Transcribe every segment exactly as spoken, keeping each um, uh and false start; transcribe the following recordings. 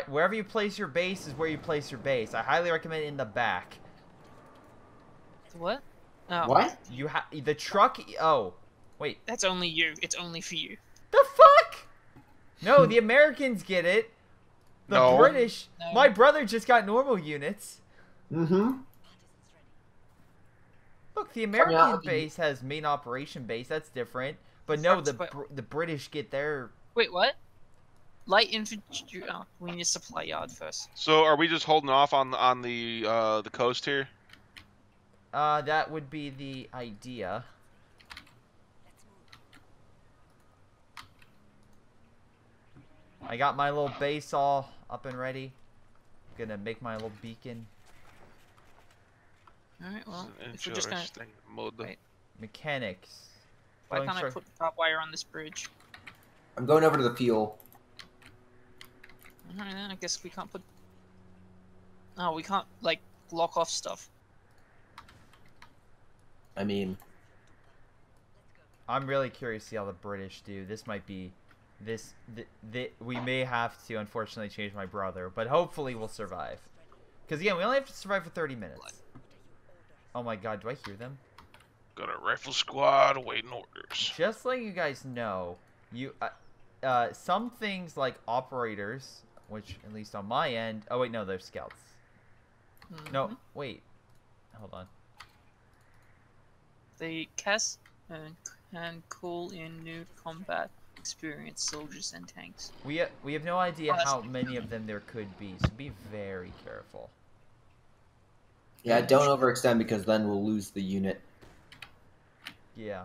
right, wherever you place your base is where you place your base. I highly recommend in the back. What? Oh. What? You ha the truck. Oh, wait. That's only you. It's only for you. The fuck? No, the Americans get it. The no. British. No. My brother just got normal units. Mm-hmm. Look, the American base has main operation base. That's different. But no, the br the British get their. Wait, what? Light infantry. Oh, we need a supply yard first. So, are we just holding off on on the uh, the coast here? Uh, that would be the idea. I got my little base all up and ready. I'm gonna make my little beacon. Alright, well, if we're just gonna... Wait. Mechanics. Why can't I put top wire on this bridge? I'm going over to the fuel. Alright, then I guess we can't put... No, we can't, like, lock off stuff. I mean... I'm really curious to see how the British do. This might be... This... Th th we may have to, unfortunately, change my brother. But hopefully we'll survive. Because, again, we only have to survive for thirty minutes. Oh my god, do I hear them? Got a rifle squad awaiting orders. Just letting you guys know, you... Uh, uh, some things like operators, which, at least on my end... Oh, wait, no, they're scouts. Mm-hmm. No, wait. Hold on. They cast and can call in new combat experienced soldiers and tanks. We ha we have no idea oh, how many of them there could be, so be very careful. Yeah, don't overextend because then we'll lose the unit. Yeah.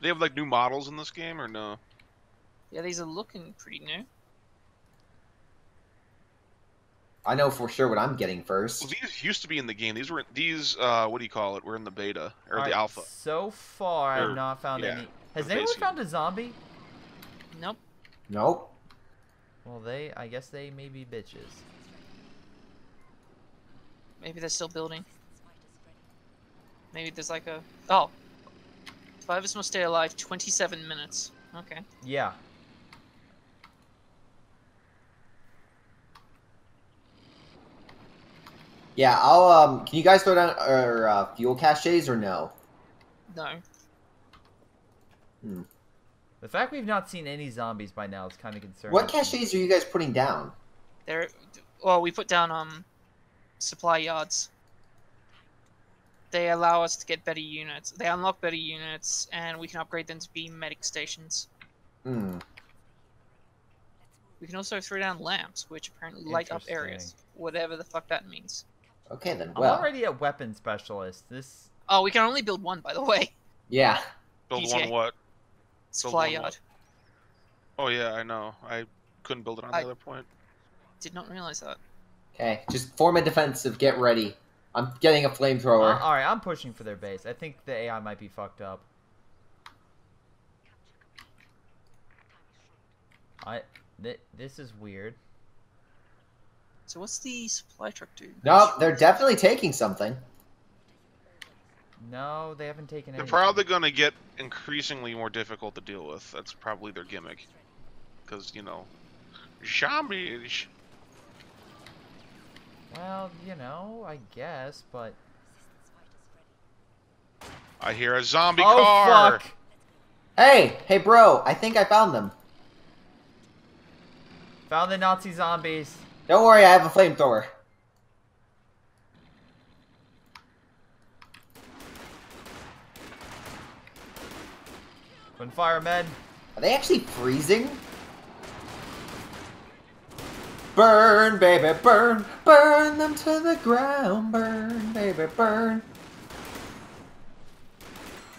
They have like new models in this game or no? Yeah, these are looking pretty new. I know for sure what I'm getting first. Well, these used to be in the game. These were these. Uh, what do you call it? We're in the beta or all the right, alpha. So far, or, I've not found yeah, any. Has anyone basically. found a zombie? Nope. Nope. Well, they. I guess they may be bitches. Maybe they're still building. Maybe there's like a. Oh. Five of us must stay alive. Twenty-seven minutes. Okay. Yeah. Yeah, I'll, um, can you guys throw down, or, uh, fuel caches or no? No. Hmm. The fact we've not seen any zombies by now is kind of concerning. What caches are you guys putting down? There, well, we put down, um, supply yards. They allow us to get better units. They unlock better units, and we can upgrade them to be medic stations. Hmm. We can also throw down lamps, which apparently light up areas. Whatever the fuck that means. Okay, then. Well. I'm already a weapon specialist. This. Oh, we can only build one, by the way. Yeah. Build G T A. One what? Supply build yard. One. Oh yeah, I know. I couldn't build it on I the other point. Did not realize that. Okay, just form a defensive. Get ready. I'm getting a flamethrower. Uh, all right, I'm pushing for their base. I think the A I might be fucked up. I. Th this is weird. So what's the supply truck do? No, they're definitely taking something. No, they haven't taken anything. They're probably going to get increasingly more difficult to deal with. That's probably their gimmick. Because, you know, zombies. Well, you know, I guess, but... I hear a zombie oh, car! Fuck. Hey! Hey, bro! I think I found them. Found the Nazi zombies. Don't worry, I have a flamethrower. Open fire, men. Are they actually freezing? Burn, baby, burn. Burn them to the ground. Burn, baby, burn.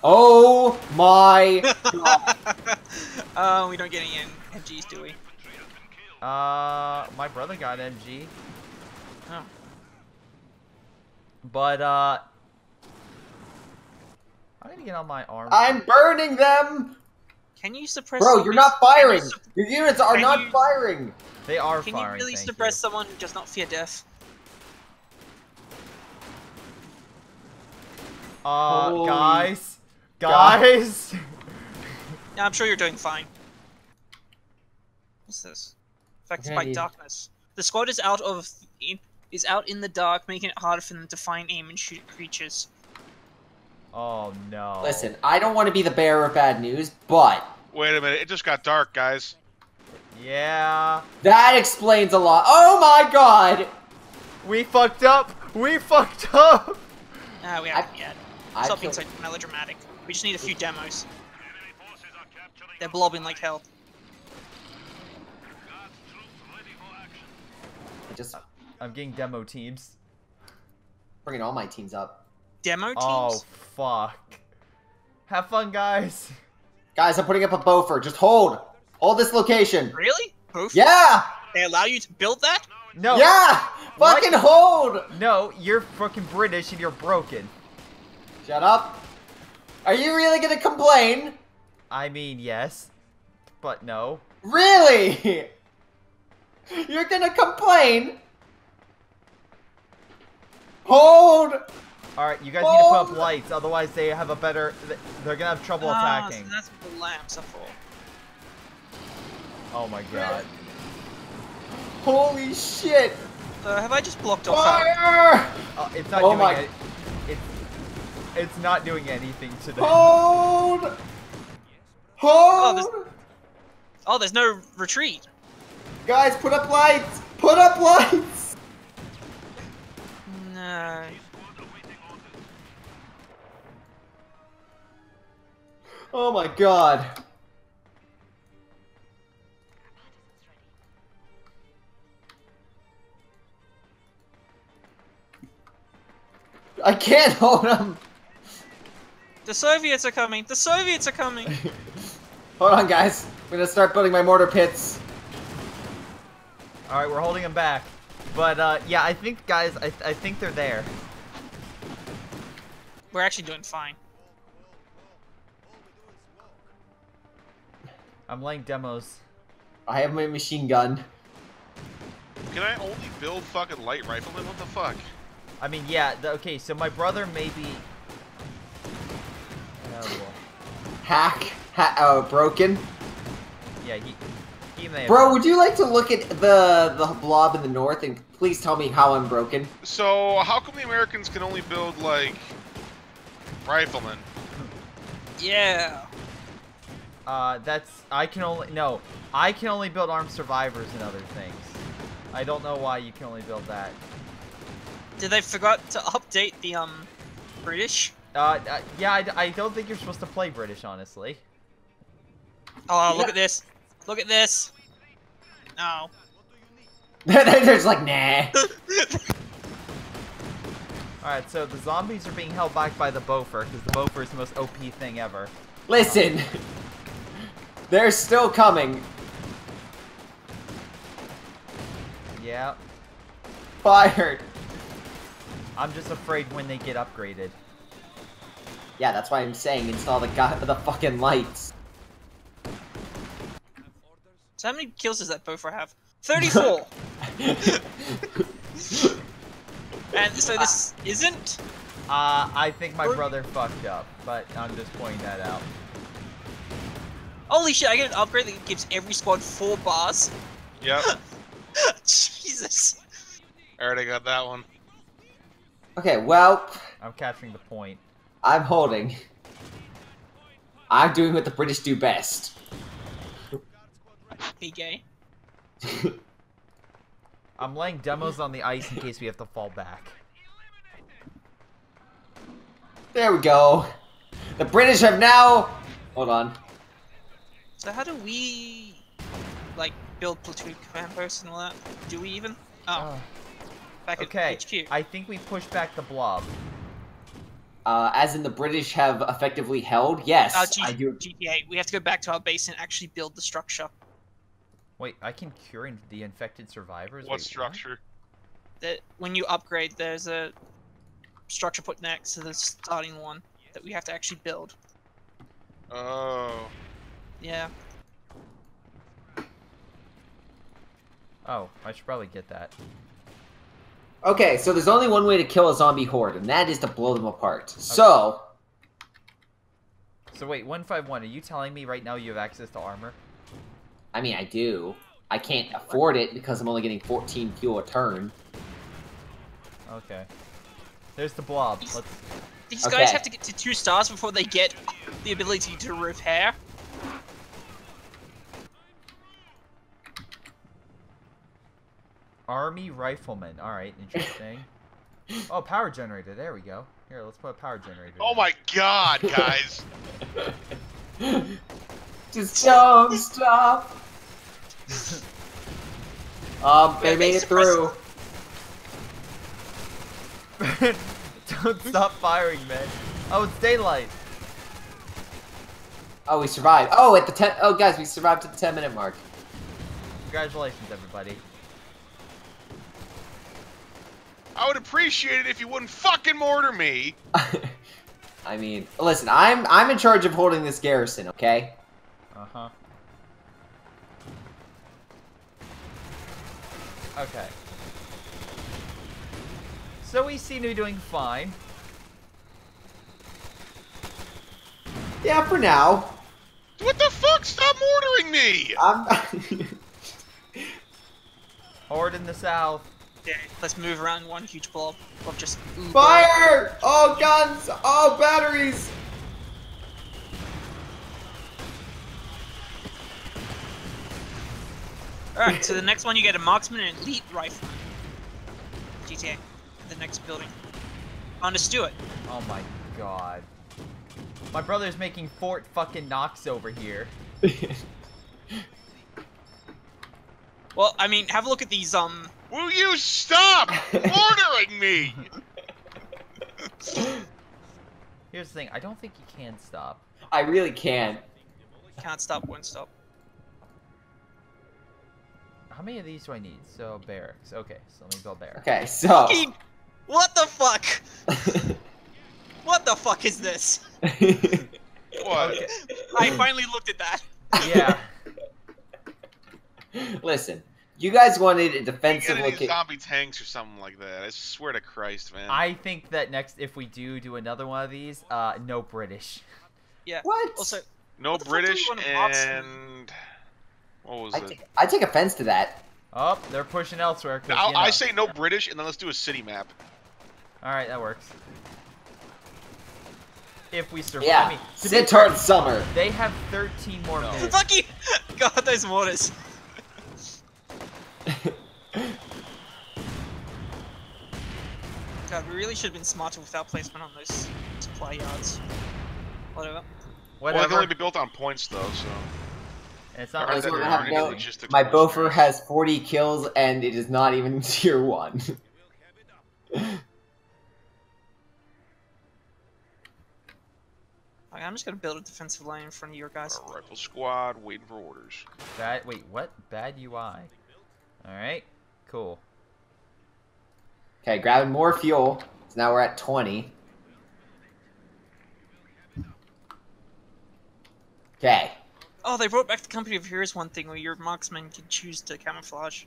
Oh my god. Oh, uh, we don't get any M Gs, do we? Uh, my brother got M G. Oh. But, uh... I'm gonna get on my arm. I'm burning them! Can you suppress... Bro, you're not firing! You Your units are not you... firing! They are Can firing, Can you really suppress you. someone who does not fear death? Uh, oh. guys? Guys? Yeah, I'm sure you're doing fine. is this? Affected okay, by yeah. darkness. The squad is out of is out in the dark, making it harder for them to find aim and shoot creatures. Oh no! Listen, I don't want to be the bearer of bad news, but wait a minute, it just got dark, guys. Yeah. That explains a lot. Oh my god! We fucked up. We fucked up. Nah, we haven't I, yet. I Stop being so melodramatic. We just need a few demos. They're blobbing like hell. I just, I'm getting demo teams. Bringing all my teams up. Demo teams? Oh fuck! Have fun, guys. Guys, I'm putting up a Bofors. Just hold, hold this location. Really? Bofors? Yeah. They allow you to build that? No. Yeah. What? Fucking hold. No, you're fucking British and you're broken. Shut up. Are you really gonna complain? I mean, yes, but no. Really? You're gonna complain? Hold! Alright, you guys Hold. need to put up lights, otherwise they have a better... They're gonna have trouble ah, attacking. So that's what the lamps are for. Oh my god. Holy shit! Uh, have I just blocked off fire? Uh, it's not oh doing my... it. It's, it's not doing anything to them. Hold! Hold! Oh there's... oh, there's no retreat. Guys, put up lights! Put up lights! No. Oh my god. I can't hold them! The Soviets are coming! The Soviets are coming! Hold on, guys. I'm gonna start building my mortar pits. All right, we're holding them back, but uh, yeah, I think guys, I, th I think they're there. We're actually doing fine. I'm laying demos. I have my machine gun. Can I only build fucking light riflemen? What the fuck? I mean, yeah. The, okay, so my brother maybe. Oh, Hack? Ha oh, broken? Yeah. He Bro, would you like to look at the the blob in the north and please tell me how I'm broken? So, how come the Americans can only build, like, riflemen? Yeah. Uh, that's... I can only... No. I can only build armed survivors and other things. I don't know why you can only build that. Did they forgot to update the, um, British? Uh, uh yeah, I, I don't think you're supposed to play British, honestly. Oh, yeah. Look at this. Look at this. No. They're just like, nah. Alright, so the zombies are being held back by the Bofors, because the Bofors is the most O P thing ever. Listen. Um, they're still coming. Yeah. Fired. I'm just afraid when they get upgraded. Yeah, that's why I'm saying install the, the fucking lights. So how many kills does that Bofor have? thirty-four! And so this I, isn't? Uh, I think my brother fucked up, but I'm just pointing that out. Holy shit, I get an upgrade that gives every squad four bars? Yep. Jesus. I already got that one. Okay, well... I'm capturing the point. I'm holding. I'm doing what the British do best. Be gay. I'm laying demos on the ice in case we have to fall back. There we go. The British have now. Hold on. So how do we like build platoon command posts and all that? Do we even? Oh. oh. Back at okay. H Q. I think we pushed back the blob. Uh, as in the British have effectively held. Yes. Uh, I do. G T A. We have to go back to our base and actually build the structure. Wait, I can cure in the infected survivors? What Wait, structure? That when you upgrade, there's a structure put next to the starting one that we have to actually build. Oh. Yeah. Oh, I should probably get that. Okay, so there's only one way to kill a zombie horde, and that is to blow them apart. Okay. So... So wait, one five one, are you telling me right now you have access to armor? I mean, I do. I can't afford it because I'm only getting fourteen fuel a turn. Okay. There's the blob. These, Let's... these okay. guys have to get to two stars before they get the ability to repair. Army rifleman. Alright, interesting. Oh, power generator. There we go. Here, let's put a power generator. Oh my god, guys! Just don't stop! Um, they made it through. Don't stop firing, man. Oh, it's daylight. Oh, we survived. Oh, at the ten. Oh, guys, we survived to the ten minute mark. Congratulations, everybody. I would appreciate it if you wouldn't fucking mortar me. I mean, listen, I'm I'm in charge of holding this garrison, okay? Uh-huh. Okay. So we seem to be doing fine. Yeah, for now. What the fuck? Stop mortaring me! I'm Horde in the south. Yeah, let's move around one huge blob of just ooh, fire! Blob. Oh, guns! Oh, batteries! Alright, so the next one you get a marksman and elite rifle. G T A. The next building. On to Stuart. Oh my god. My brother's making Fort fucking Knox over here. Well, I mean, have a look at these, um... Will you stop ordering me? Here's the thing, I don't think you can stop. I really can. Can't stop, won't stop. How many of these do I need? So, barracks. Okay, so let me go barracks. Okay, so... What the fuck? What the fuck is this? What? Okay. I finally looked at that. Yeah. Listen. You guys wanted a defensive looking zombie tanks or something like that. I swear to Christ, man. I think that next, if we do do another one of these, uh, no British. Yeah. What? Also, no what British and what was I it? Take, I take offense to that. Oh, they're pushing elsewhere. No, you know. I say no British, and then let's do a city map. All right, that works. If we survive. Yeah. Centaur summer. They have thirteen more no. minutes. Fuck you! God, those mortars. God, we really should have been smarter with our placement on those supply yards. Whatever. Whatever. Well, they can only be built on points though, so. And it's not like really no, my Bofors has forty kills and it is not even tier one. I'm just gonna build a defensive line in front of your guys. Our rifle squad waiting for orders. Bad. Wait, what? Bad U I. Alright, cool. Okay, grabbing more fuel. So now we're at twenty. Okay. Oh, they brought back the Company of Heroes one thing where your marksman can choose to camouflage.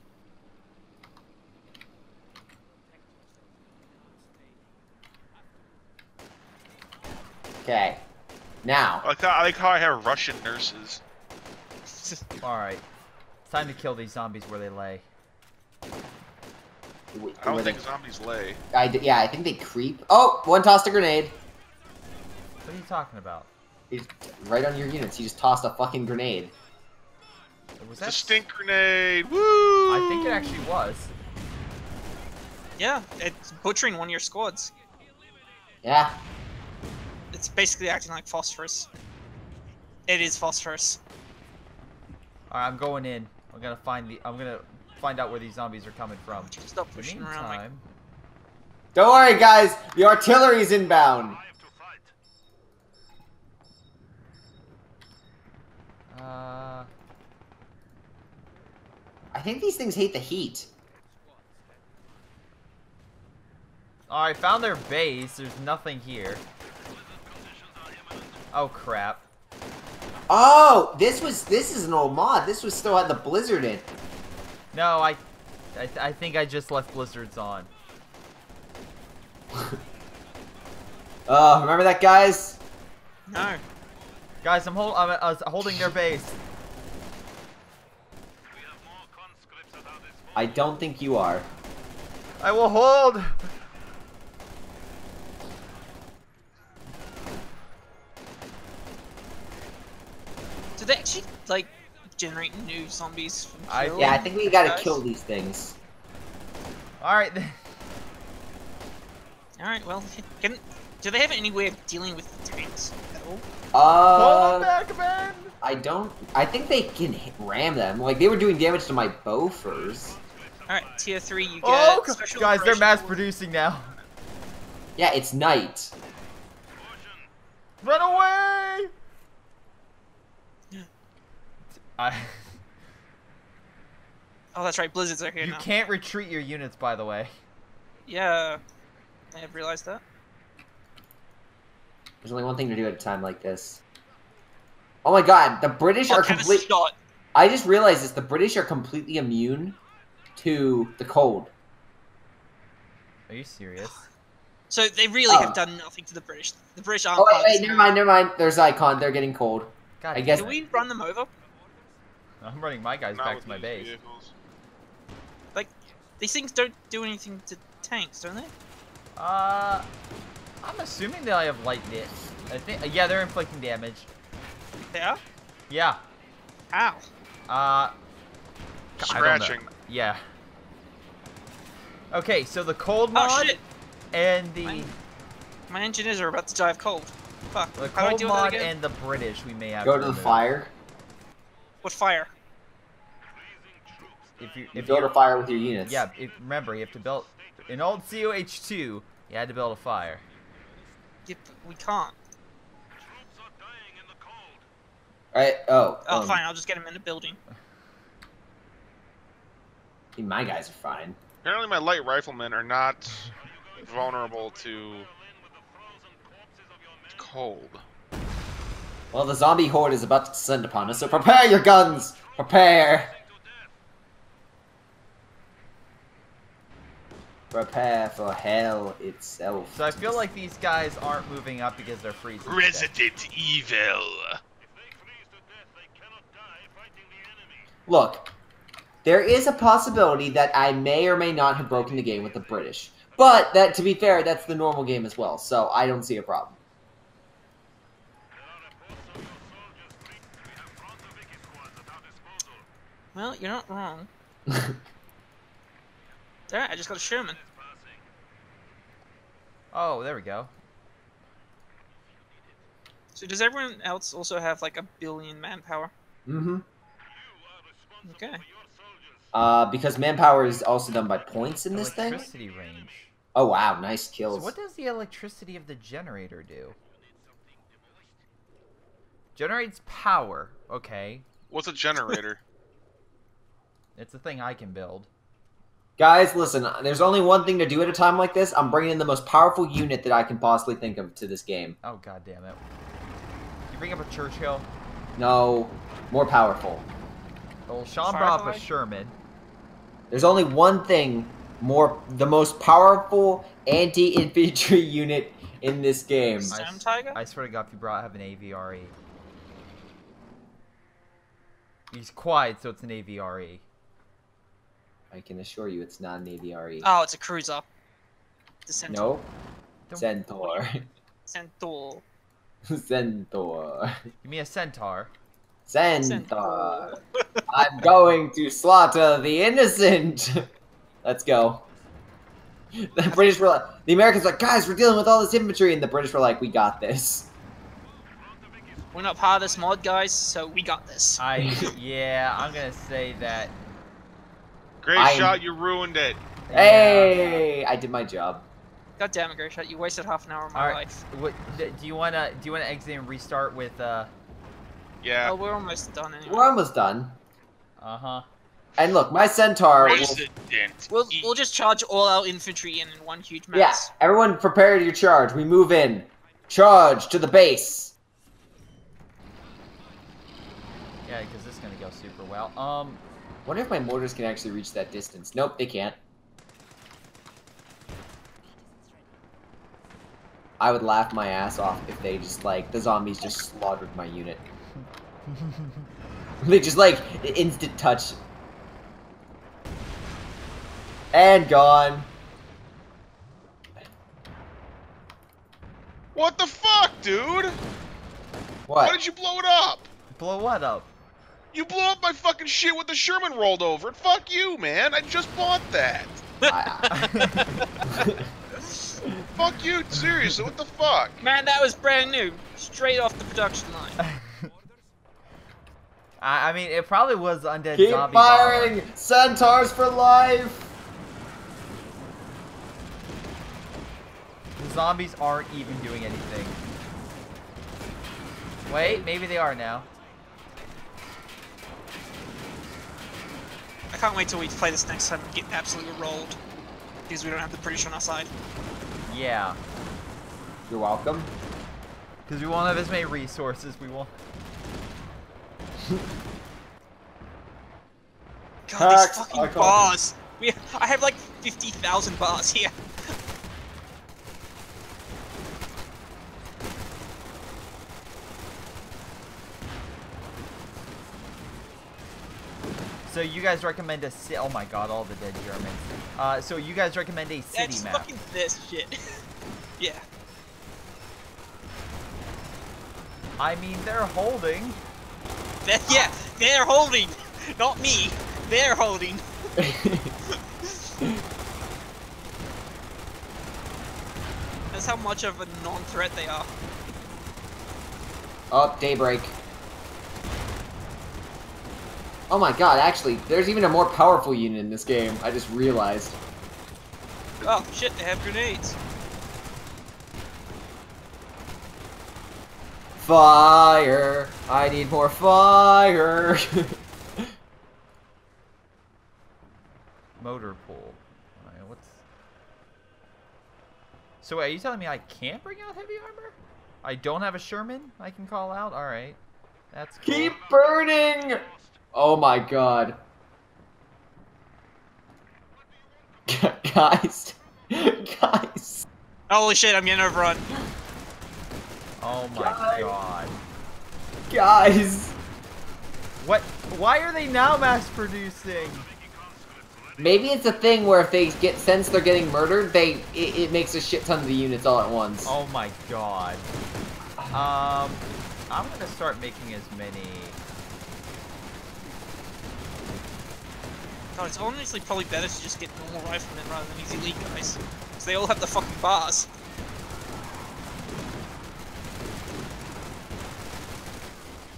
Okay. Now. I like how I, like how I have Russian nurses. Alright. It's time to kill these zombies where they lay. I don't think zombies lay. I d yeah, I think they creep. Oh, one tossed a grenade. What are you talking about? He's right on your units. He just tossed a fucking grenade. Was that a stink grenade? Woo! I think it actually was. Yeah, it's butchering one of your squads. Yeah. It's basically acting like phosphorus. It is phosphorus. All right, I'm going in. I'm gonna find the. I'm gonna find out where these zombies are coming from. Stop pushing meantime, around. Like... Don't worry, guys. The artillery's inbound. I have to fight. Uh. I think these things hate the heat. All right, found their base. There's nothing here. Oh crap. Oh, this was. This is an old mod. This was still had the blizzard in. No, I, I, I think I just left blizzards on. uh, remember that, guys? No. Guys, I'm, hold, I'm uh, holding their base. We have more I don't think you are. I will hold! Do they actually, like, generate new zombies from killing? Yeah, I think we gotta guys? kill these things. Alright then. Alright, well, can, do they have any way of dealing with the tanks at all? Uh, Hold back, man! I don't... I think they can hit, ram them. Like, they were doing damage to my Bofors. Alright, tier three, you get oh, special guys, they're mass-producing now. Yeah, it's night. Run away! Yeah. I... Oh, that's right, blizzards are here you now. You can't retreat your units, by the way. Yeah, I have realized that. There's only one thing to do at a time like this. Oh my god, the British what are completely... I just realized this, the British are completely immune to the cold. Are you serious? So they really oh. have done nothing to the British. The British aren't... Oh wait, wait never mind, never mind. There's Icon, they're getting cold. God, I guess... Did we run them over? I'm running my guys Not back to my base. Vehicles. Like, these things don't do anything to tanks, don't they? Uh... I'm assuming they have light hits. I think, yeah, they're inflicting damage. They are? Yeah. Ow. Uh. Scratching. Yeah. Okay, so the cold mod oh, shit. and the. My, my engineers are about to die of cold. Fuck. The cold How do I deal mod with that again? and the British, we may have. Go to the fire. What fire? If you, if you build you, a fire with your units. Yeah. If, remember, you have to build. In old C O H two, you had to build a fire. Yeah, but we can't. Alright, oh. Oh, um, fine, I'll just get him in a building. My guys are fine. Apparently my light riflemen are not vulnerable to cold. Well, the zombie horde is about to descend upon us, so prepare your guns! Prepare! Prepare for hell itself. So I feel like these guys aren't moving up because they're freezing. Resident Evil! Look, there is a possibility that I may or may not have broken the game with the British. But, that, to be fair, that's the normal game as well, so I don't see a problem. Well, you're not wrong. Alright, I just got a Sherman. Oh, there we go. So does everyone else also have, like, a billion manpower? Mm-hmm. Okay. Uh, because manpower is also done by points in this thing? Electricity range. Oh, wow. Nice kills. So what does the electricity of the generator do? Generates power. Okay. What's a generator? It's a thing I can build. Guys, listen. There's only one thing to do at a time like this. I'm bringing in the most powerful unit that I can possibly think of to this game. Oh, god damn it. You bring up a Churchill? No. More powerful. Well, Sean brought a Sherman. There's only one thing more, the most powerful anti-infantry unit in this game. Sam Tiger? I swear to God, if you brought, have an A V R E. He's quiet, so it's an A V R E. I can assure you it's not an A V R E. Oh, it's a cruiser. It's a Centaur. No. Centaur. Centaur. Centaur. Give me a Centaur. Centaur. I'm going to slaughter the innocent. Let's go. The British were like, the Americans were like, guys, we're dealing with all this infantry, and the British were like, we got this. We're not part of this mod, guys, so we got this. I yeah, I'm gonna say that. Great I'm... shot, you ruined it. Hey, yeah. I did my job. God damn it, Greyshot, you wasted half an hour of my all right. life. What, do you wanna do you wanna exit and restart with uh? Yeah. Oh, we're almost done anyway. We're almost done. Uh-huh. And look, my Centaur will... We'll, we'll just charge all our infantry in in one huge mass. Yeah, everyone prepare your charge. We move in. Charge to the base. Yeah, because this is going to go super well. Um, wonder if my mortars can actually reach that distance. Nope, they can't. I would laugh my ass off if they just, like, the zombies just slaughtered my unit. They just like instant touch. And gone. What the fuck, dude? What? Why did you blow it up? Blow what up? You blew up my fucking shit with the Sherman rolled over. And fuck you, man. I just bought that. Fuck you, seriously, what the fuck? Man, that was brand new. Straight off the production line. I mean, it probably was undead Keep zombie. Keep firing! Bomb. Centaurs for life! The zombies aren't even doing anything. Wait, maybe they are now. I can't wait till we play this next time and get absolutely rolled. Because we don't have the British on our side. Yeah. You're welcome. Because we won't have as many resources, we won't. God, Hacks, these fucking I bars! We, I have like fifty thousand bars here. So you guys recommend a city? Oh my god, all the dead Germans. Uh, so you guys recommend a city yeah, just map? Fucking this shit. Yeah. I mean, they're holding. They're, yeah, they're holding. Not me. They're holding. That's how much of a non-threat they are. Up, daybreak. Oh my god, actually, there's even a more powerful unit in this game. I just realized. Oh shit, they have grenades. Fire! I need more fire! Motor pool. Alright, what's... So wait, are you telling me I can't bring out heavy armor? I don't have a Sherman I can call out? Alright. That's cool. Keep burning! Oh my god. Guys. Guys. Holy shit, I'm getting overrun. Oh my Guys. god. Guys. What? Why are they now mass producing? Maybe it's a thing where if they get sense they're getting murdered, they it, it makes a shit ton of the units all at once. Oh my god. Um, I'm gonna start making as many. God, it's honestly probably better to just get normal riflemen rather than easy lead guys. Because they all have the fucking bars.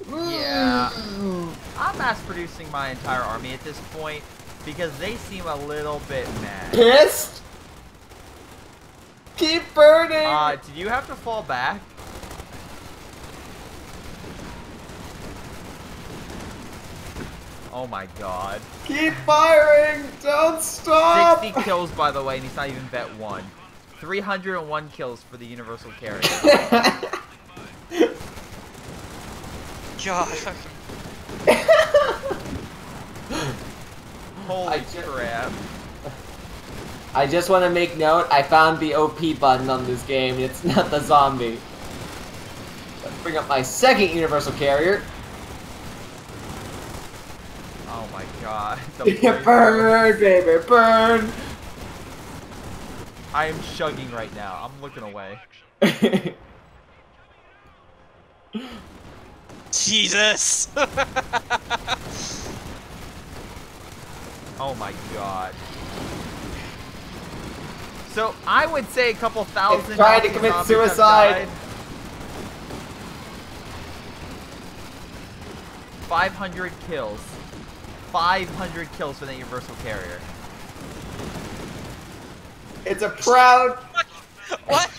Yeah. I'm mass producing my entire army at this point because they seem a little bit mad. Pissed? Keep burning! Uh, did you have to fall back? Oh my god. Keep firing! Don't stop! sixty kills, by the way, and he's not even vet one. three hundred and one kills for the universal carry. God. Holy I just, crap. I just want to make note, I found the O P button on this game. It's not the zombie. Let's bring up my second universal carrier. Oh my god. Burn, baby, burn! I am shugging right now. I'm looking away. Jesus! Oh my god. So, I would say a couple thousand... Trying to commit suicide! five hundred kills. five hundred kills for the universal carrier. It's a proud. What?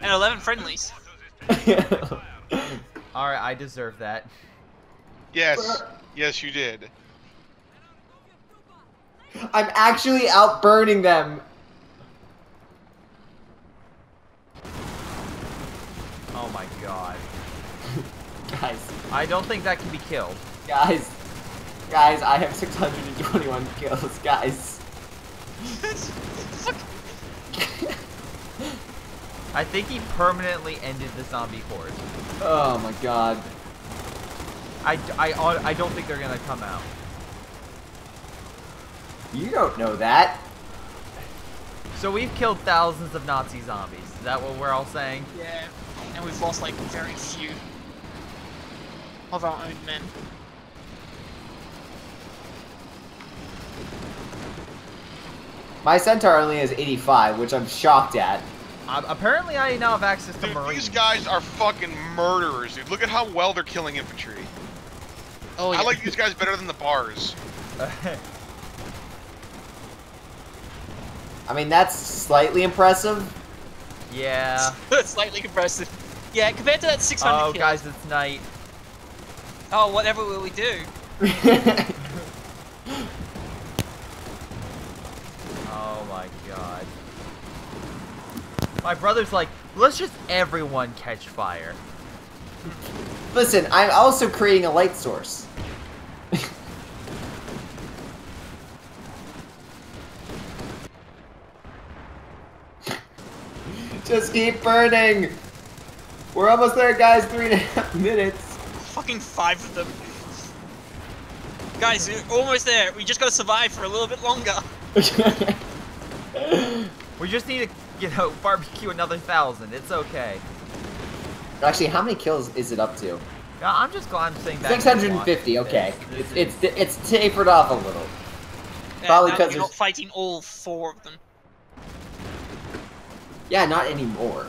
And eleven friendlies. Alright, I deserve that. Yes. Yes, you did. I'm actually outburning them. Oh my god. Guys. I don't think that can be killed. Guys, guys, I have six hundred twenty-one kills, guys. I think he permanently ended the zombie horde. Oh my god. I, I, I don't think they're gonna come out. You don't know that. So we've killed thousands of Nazi zombies. Is that what we're all saying? Yeah. And we've lost like very few of our own men. My Centaur only has eighty-five, which I'm shocked at. Uh, apparently I now have access to Marines. These guys are fucking murderers, dude. Look at how well they're killing infantry. Oh, yeah. I like these guys better than the bars. I mean, that's slightly impressive. Yeah. Slightly impressive. Yeah, compared to that six hundred Oh, kill. Guys, it's night. Oh, whatever will we do? Oh my god. My brother's like, let's just everyone catch fire. Listen, I'm also creating a light source. Just keep burning. We're almost there, guys. Three and a half minutes. Fucking five of them. Guys, we're almost there. We just gotta survive for a little bit longer. We just need to, you know, barbecue another thousand. It's okay. Actually, how many kills is it up to? I'm just glad I'm saying that. six hundred fifty. Okay, this, this it's, it's it's tapered off a little. Yeah, probably because you're not fighting all four of them. Yeah, not anymore.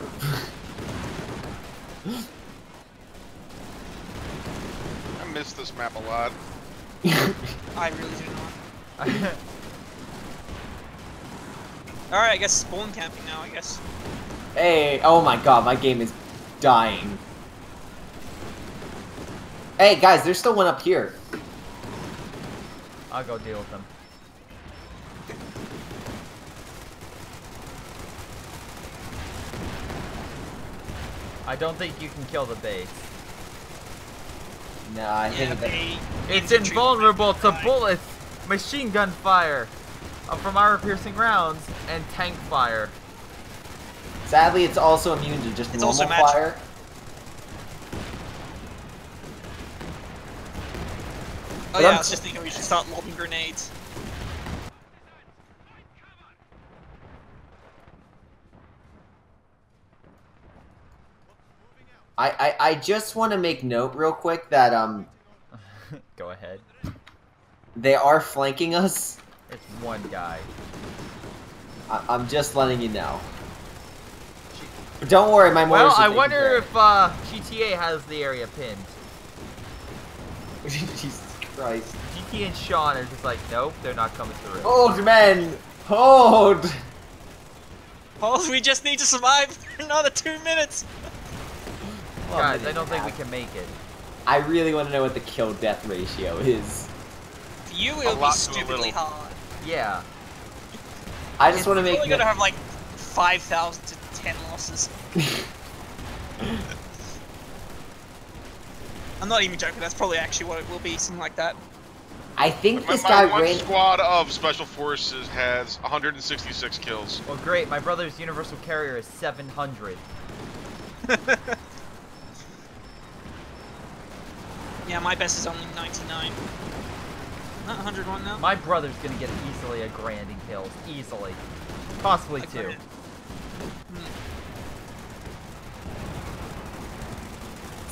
I miss this map a lot. I really do not. Alright, I guess spawn camping now, I guess. Hey, oh my god, my game is dying. Hey guys, there's still one up here. I'll go deal with them. I don't think you can kill the base. No, nah, I think yeah, that... It's invulnerable to bullets, machine gun fire, uh, from armor-piercing rounds, and tank fire. Sadly, it's also immune to just it's normal fire. Oh but yeah, I'm... I was just thinking we should start lobbing grenades. I, I, I just want to make note real quick that, um... Go ahead. They are flanking us. It's one guy. I, I'm just letting you know. But don't worry, my mortars. Well, I wonder if, uh, G T A has the area pinned. Jesus Christ. G T A and Sean are just like, nope, they're not coming through. Hold, men! Hold! Hold, we just need to survive another two minutes! Guys, I don't think we can make it. I really want to know what the kill-death ratio is. For you, it'll be stupidly hard. Yeah. I just want to make... We're gonna have like five thousand to ten losses. I'm not even joking, that's probably actually what it will be, something like that. I think this guy ran... My squad of Special Forces has one hundred sixty-six kills. Well, great, my brother's Universal Carrier is seven hundred. Yeah, my best is only ninety-nine. Not one hundred one now. My brother's gonna get easily a grand in kills. Easily. Possibly two. Hmm.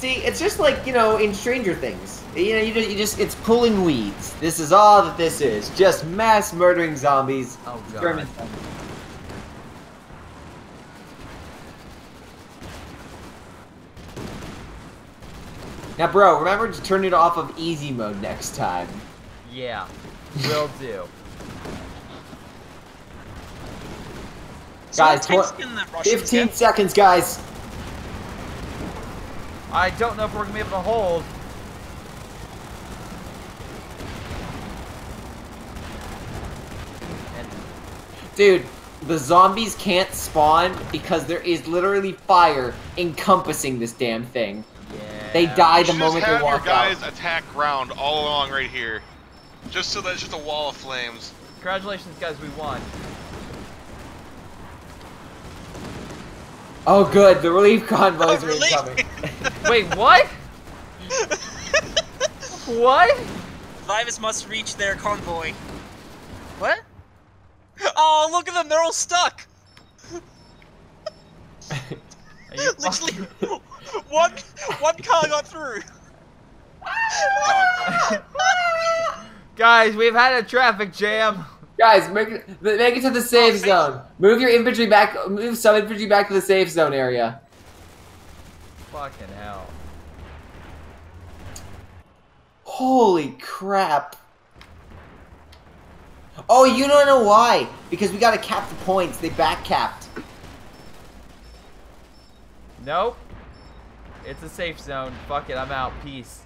See, it's just like, you know, in Stranger Things. You know, you just, you just, it's pulling weeds. This is all that this is. Just mass murdering zombies. Oh, God. German zombies. Now, bro, remember to turn it off of easy mode next time. Yeah, will do. Guys, fifteen seconds, guys. I don't know if we're gonna be able to hold. Dude, the zombies can't spawn because there is literally fire encompassing this damn thing. Yeah. They die the moment they walk out. Just have your guys attack ground all along right here. Just so that it's just a wall of flames. Congratulations, guys, we won. Oh, good, the relief convoys are coming. Wait, what? What? Survivors must reach their convoy. What? Oh, look at them, they're all stuck! Literally, one, one car got through. Guys, we've had a traffic jam. Guys, make it, make it to the safe oh, zone. Move your infantry back, move some infantry back to the safe zone area. Fucking hell. Holy crap. Oh, you don't know why. Because we gotta cap the points, they back capped. Nope. It's a safe zone. Fuck it, I'm out. Peace.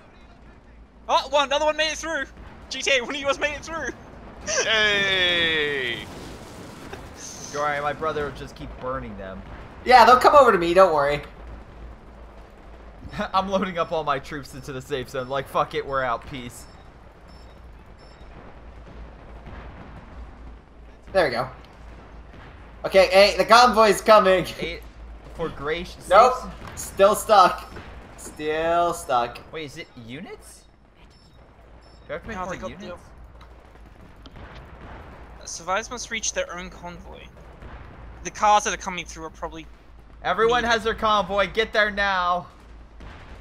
Oh, well, another one made it through. G T A, one of you has made it through. Hey! Alright, my brother will just keep burning them. Yeah, they'll come over to me, don't worry. I'm loading up all my troops into the safe zone. Like, fuck it, we're out. Peace. There we go. Okay, hey, the convoy's coming. Eight. For gracious Nope. Sakes. Still stuck. Still stuck. Wait, is it units? Do I have to make no, more units? The... Survivors must reach their own convoy. The cars that are coming through are probably... Everyone needed. Has their convoy. Get there now.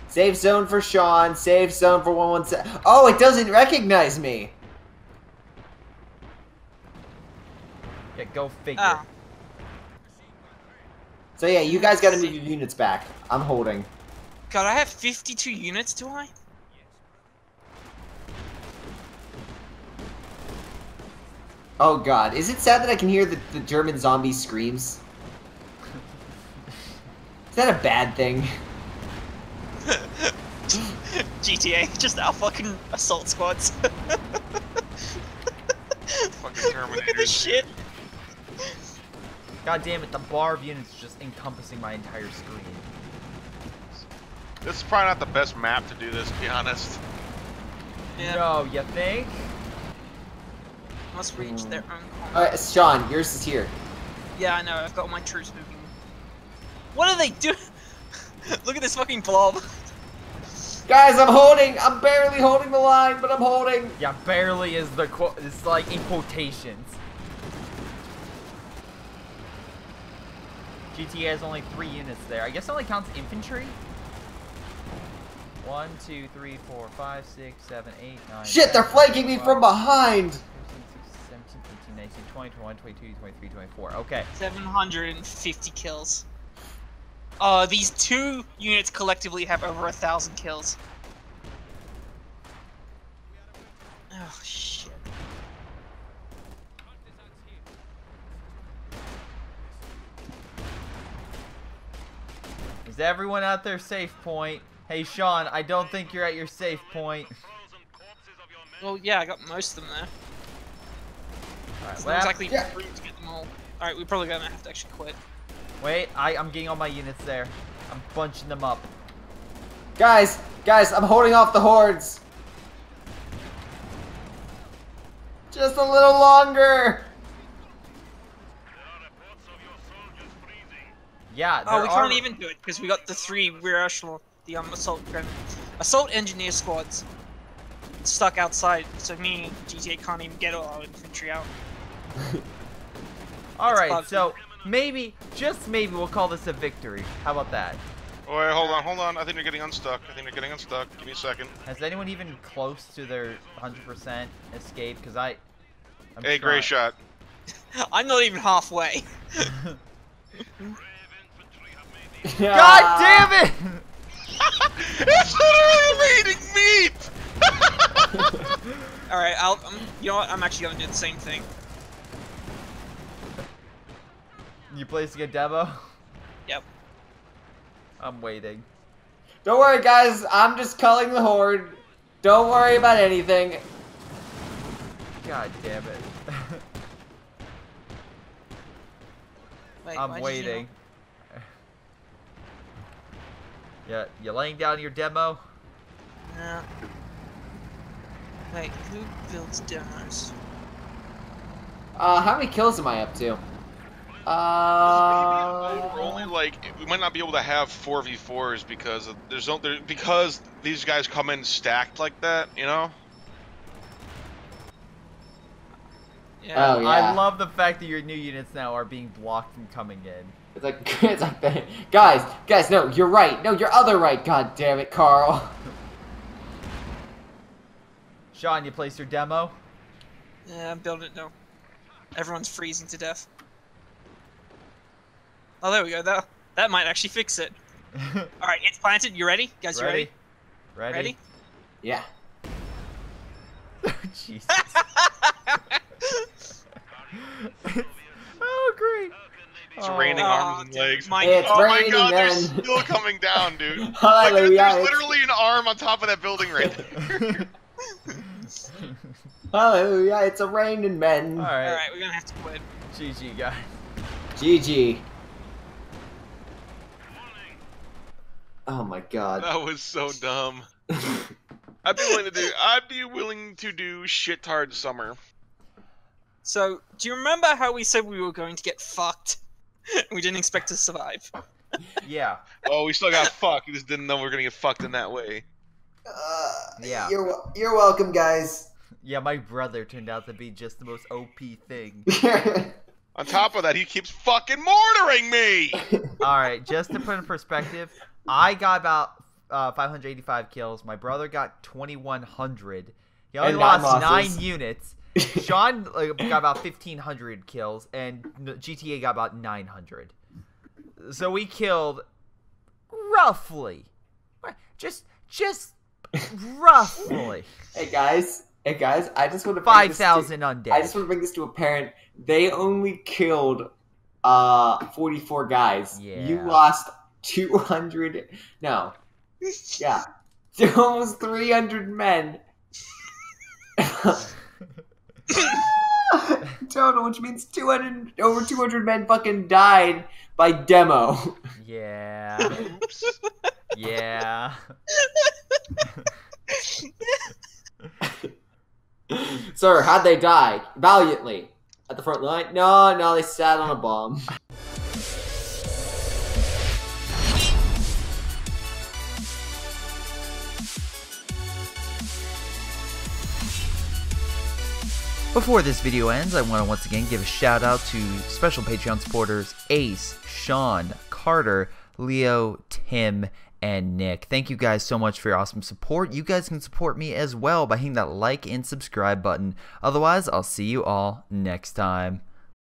Safe zone for Sean. Safe zone for one one seven. Oh, it doesn't recognize me. Yeah, go figure. Ah. So yeah, you guys gotta move your units back. I'm holding. God, I have fifty-two units, do I? Oh god, is it sad that I can hear the, the German zombie screams? Is that a bad thing? G T A, just our fucking assault squads. Fucking Terminator. Look at this shit. God damn it, the bar of units is just encompassing my entire screen. This is probably not the best map to do this, to be honest. Yeah. No, you think? Must reach their own. Alright, Sean, yours is here. Yeah, I know, I've got my troops moving. What are they doing? Look at this fucking blob. Guys, I'm holding! I'm barely holding the line, but I'm holding! Yeah, barely is the quote. It's like in quotations. G T A has only three units there. I guess it only counts infantry. One, two, three, four, five, six, seven, eight, nine. Shit, seven, they're flanking me from behind! fifteen, sixteen, seventeen, eighteen, nineteen, twenty, twenty-one, twenty-two, twenty-three, twenty-four. Okay. seven hundred fifty kills. Uh, these two units collectively have over a thousand kills. Oh, shit. Is everyone out there safe point? Hey Sean, I don't think you're at your safe point. Well, yeah, I got most of them there. Alright, well, not exactly yeah. free to get them all. Alright, we probably gonna have to actually quit. Wait, I, I'm getting all my units there. I'm bunching them up. Guys, guys, I'm holding off the hordes. Just a little longer. Yeah, oh, we are... can't even do it because we got the three rear echelon, the um, assault assault engineer squads stuck outside. So me and G T A can't even get all our infantry out. All right, bugged. So maybe, just maybe, we'll call this a victory. How about that? Oh, wait, hold on, hold on. I think they're getting unstuck. I think they're getting unstuck. Give me a second. Has anyone even close to their one hundred percent escape? Because I, I'm hey, Grey Shot. I'm not even halfway. Yeah. God damn it! It's literally eating meat! Alright, I'll. Um, you know what? I'm actually gonna do the same thing. You placing a demo? Yep. I'm waiting. Don't worry, guys. I'm just culling the horde. Don't worry about anything. God damn it. Wait, I'm waiting. Yeah, you laying down your demo? Yeah. Wait, who builds demos? Uh, how many kills am I up to? Uh, we're only like we might not be able to have four v fours because of, there's no there because these guys come in stacked like that, you know. Yeah, oh, yeah. I love the fact that your new units now are being blocked from coming in. It's like, it's like, guys, guys, no, you're right. No, you're other right. God damn it, Carl. Sean, you placed your demo? Yeah, I'm building it now. Everyone's freezing to death. Oh, there we go. That, that might actually fix it. All right, it's planted. You ready? Guys, you ready? Ready? Ready? Yeah. Jesus. Oh, great. It's oh, raining arms and legs. My it's oh raining, my god, man. They're still coming down, dude. Like, there's literally an arm on top of that building right there. Hallelujah, it's a raining men. Alright, All right, we're gonna have to quit. G G, guys. G G. Oh my god. That was so dumb. I'd be willing to do I'd be willing to do shit-hard summer. So, do you remember how we said we were going to get fucked? We didn't expect to survive. Yeah. Oh, we still got fucked. We just didn't know we were gonna get fucked in that way. Uh, yeah. You're you're welcome, guys. Yeah, my brother turned out to be just the most O P thing. On top of that, he keeps fucking mortaring me. All right, just to put in perspective, I got about uh, five hundred eighty-five kills. My brother got twenty-one hundred. He only lost losses. nine units. Sean like, got about fifteen hundred kills, and G T A got about nine hundred. So we killed roughly, just just roughly. Hey guys, hey guys, I just want to five thousand undead. I just want to bring this to apparent. They only killed uh forty-four guys. Yeah. You lost two hundred. No, yeah, almost three hundred men. Total, which means two hundred over two hundred men fucking died by demo. Yeah. Yeah. Sir, how'd they die? Valiantly. At the front line? No, no, they sat on a bomb. Before this video ends, I want to once again give a shout out to special Patreon supporters Ace, Sean, Carter, Leo, Tim, and Nick. Thank you guys so much for your awesome support. You guys can support me as well by hitting that like and subscribe button. Otherwise, I'll see you all next time.